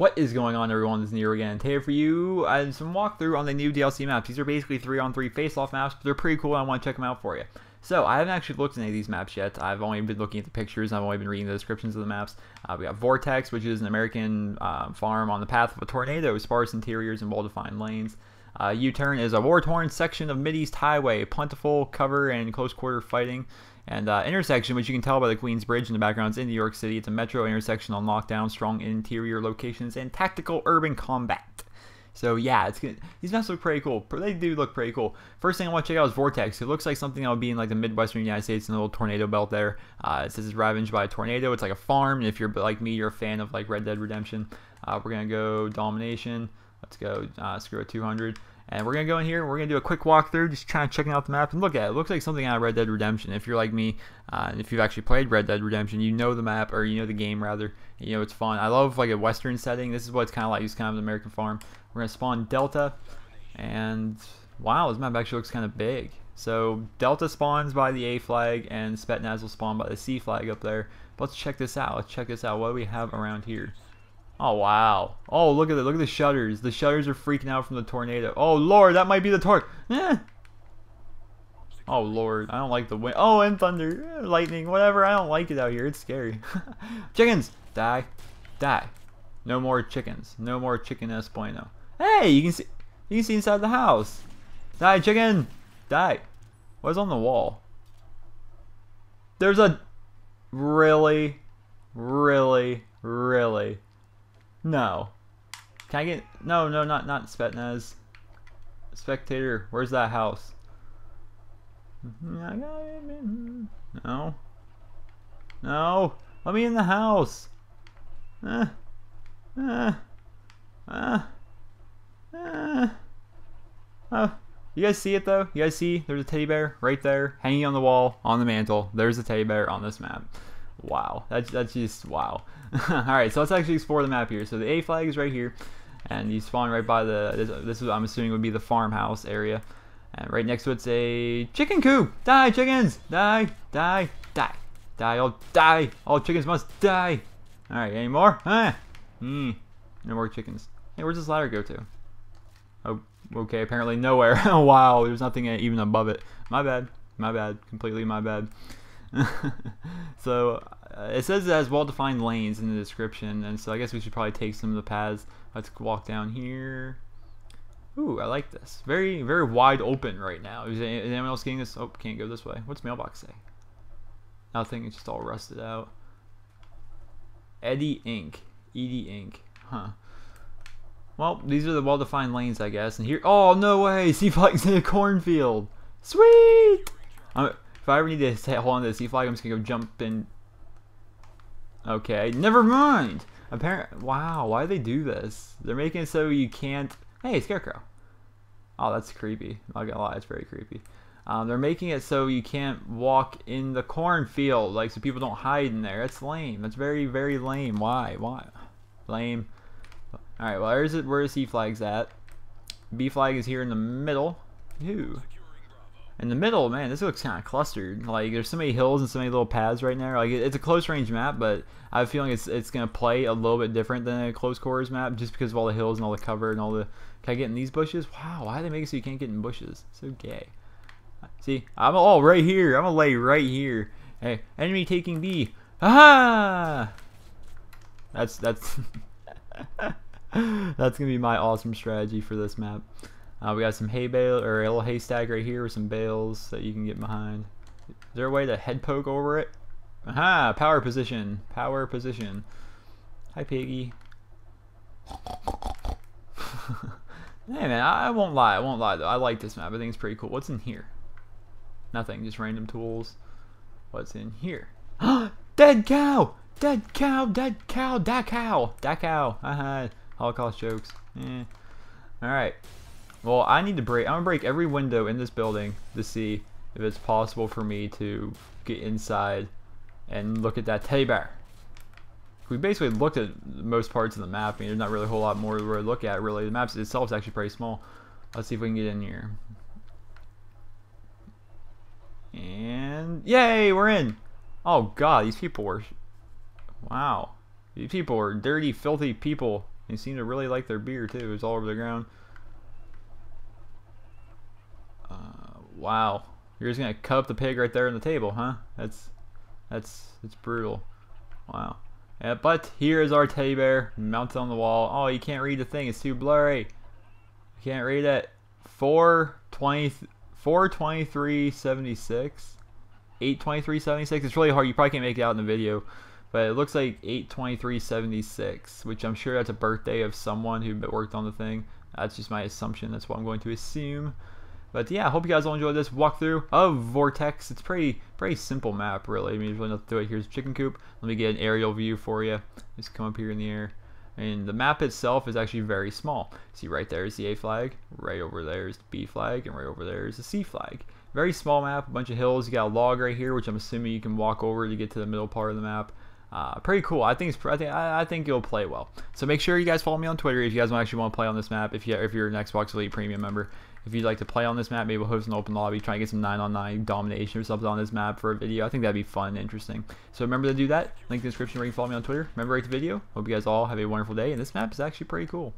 What is going on, everyone? This is Nero again. Today for you, I have some walkthrough on the new DLC maps. These are basically 3-on-3 face-off maps, but they're pretty cool and I want to check them out for you. So, I haven't actually looked at any of these maps yet. I've only been looking at the pictures, I've only been reading the descriptions of the maps. We got Vortex, which is an American farm on the path of a tornado, sparse interiors and well-defined lanes. U-turn is a war-torn section of Mideast Highway, plentiful cover and close-quarter fighting. And intersection, which you can tell by the Queens Bridge in the background, is in New York City. It's a metro intersection on lockdown, strong interior locations, and tactical urban combat. So yeah, it's good. These maps look pretty cool. They do look pretty cool. First thing I want to check out is Vortex. It looks like something that would be in like the Midwestern United States in a little tornado belt there. It says it's ravaged by a tornado. It's like a farm. And if you're like me, you're a fan of like Red Dead Redemption. We're gonna go domination. Let's go screw it 200. And we're going to go in here, and we're going to do a quick walkthrough, just kind of checking out the map, and look at it. It looks like something out of Red Dead Redemption. If you're like me, and if you've actually played Red Dead Redemption, you know the map, or you know the game, rather. You know it's fun. I love, like, a Western setting. This is what it's kind of like. It's kind of an American farm. We're going to spawn Delta, and wow, this map actually looks kind of big. So Delta spawns by the A flag, and Spetsnaz will spawn by the C flag up there. But let's check this out. Let's check this out. What do we have around here? Oh wow! Oh look at it! Look at the shutters. The shutters are freaking out from the tornado. Oh lord, that might be the torque. Eh. Oh lord, I don't like the wind. Oh, and thunder, lightning, whatever. I don't like it out here. It's scary. Chickens, die, die. No more chickens. No more chicken es bueno. Hey, you can see inside the house. Die, chicken, die. What's on the wall? There's a really. No. Can I get... No, not Spetsnaz. Spectator, where's that house? No. No. Let me in the house. Oh. You guys see it, though? You guys see? There's a teddy bear right there, hanging on the wall, on the mantle. There's a teddy bear on this map. Wow, that's just wow. Alright, so let's actually explore the map here. So the A flag is right here, and you spawn right by the, this is I'm assuming would be the farmhouse area, and right next to it's a chicken coop. Die, chickens! Die, die, die, die, all die, all chickens must die. Alright, any more? Huh? No more chickens. Hey, where's this ladder go to? Oh, okay, apparently nowhere. Oh wow, there's nothing even above it. My bad, completely my bad. So it says it has well-defined lanes in the description, and so I guess we should probably take some of the paths. Let's walk down here. Ooh, I like this. Very, very wide open right now. Is anyone else getting this? Oh, can't go this way. What's mailbox say? Nothing. It's just all rusted out. Eddie Inc. Eddie Inc. Huh. Well, these are the well-defined lanes, I guess. And here. Oh no way! Sea flag's in a cornfield. Sweet. If I ever need to hold on to the C flag, I'm just gonna go jump in. Okay, never mind. Apparently, wow, why do they do this? They're making it so you can't. Hey, scarecrow. Oh, that's creepy. I'm not gonna lie, it's very creepy. They're making it so you can't walk in the cornfield, like so people don't hide in there. That's lame. That's very, very lame. Why? Lame. All right. Well, there's it. Where the C flag's at. B flag is here in the middle. Ew. In the middle, man, this looks kind of clustered. Like, there's so many hills and so many little paths right now. Like, it's a close-range map, but I have a feeling it's going to play a little bit different than a close-quarters map just because of all the hills and all the cover and all the... Can I get in these bushes? Wow, why do they make it so you can't get in bushes? So gay. See, I'm all right here. I'm going to lay right here. Hey, enemy taking B. Aha! That's... that's going to be my awesome strategy for this map. We got some hay bale, or a little haystack right here with some bales that you can get behind. Is there a way to head poke over it? Aha! Power position. Power position. Hi, piggy. Hey, man, I won't lie, though. I like this map. I think it's pretty cool. What's in here? Nothing. Just random tools. What's in here? Dead cow! Dead cow! Dead cow! Da cow! Da cow! Haha. Holocaust jokes. Eh. Alright. Well, I need to break. I'm gonna break every window in this building to see if it's possible for me to get inside and look at that teddy bear. We basically looked at most parts of the map. I mean, there's not really a whole lot more to really look at, really. The map itself is actually pretty small. Let's see if we can get in here. And yay, we're in! Oh god, these people were. Wow, these people were dirty, filthy people. They seem to really like their beer too. It's all over the ground. Wow. You're just gonna cut up the pig right there on the table, huh? That's brutal. Wow. Yeah, but here is our teddy bear mounted on the wall. Oh, you can't read the thing, it's too blurry. You can't read it. 4/23/76. 8/23/76. It's really hard, you probably can't make it out in the video. But it looks like 8/23/76, which I'm sure that's a birthday of someone who worked on the thing. That's just my assumption, that's what I'm going to assume. But yeah, I hope you guys all enjoyed this walkthrough of Vortex. It's pretty simple map, really. I mean, there's really nothing to it. Here's chicken coop. Let me get an aerial view for you. Just come up here in the air. And the map itself is actually very small. See, right there is the A flag. Right over there is the B flag. And right over there is the C flag. Very small map, a bunch of hills. You got a log right here, which I'm assuming you can walk over to get to the middle part of the map. Pretty cool. I think it'll play well. So make sure you guys follow me on Twitter if you guys actually want to play on this map. If you're an Xbox Elite Premium member, if you'd like to play on this map, maybe we'll host an open lobby, try and get some 9-on-9 domination or something on this map for a video. I think that'd be fun and interesting. So remember to do that. Link in the description where you can follow me on Twitter. Remember to rate the video. Hope you guys all have a wonderful day. And this map is actually pretty cool.